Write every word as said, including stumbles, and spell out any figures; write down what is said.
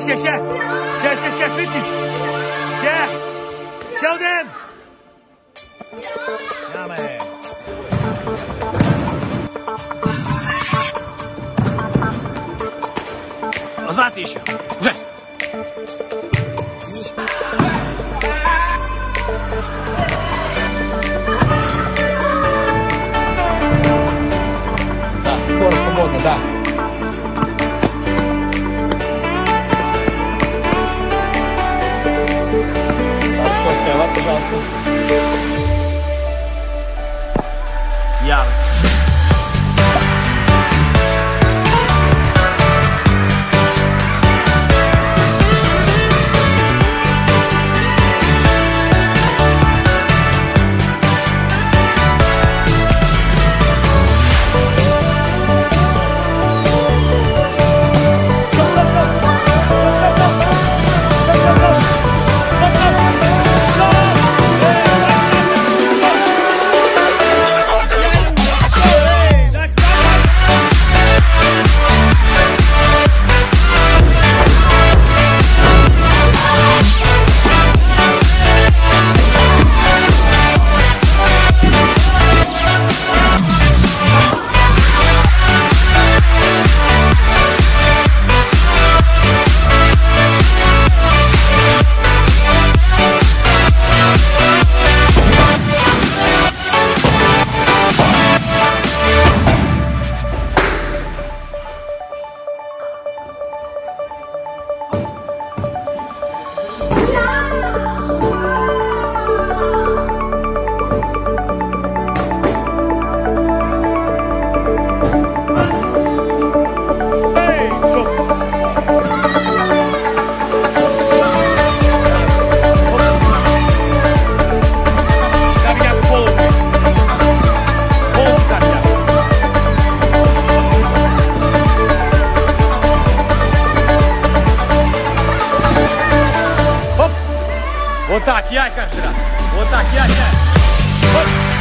Ще, ще. Ще, ще, ще, швидкість. Ще. Ще один. Дами. Назад еще. Уже. Да, коротко модно, да. Хорошо, Скайлар, пожалуйста. Ярко. Вот так, я каждый раз. Вот так, я, я. Вот.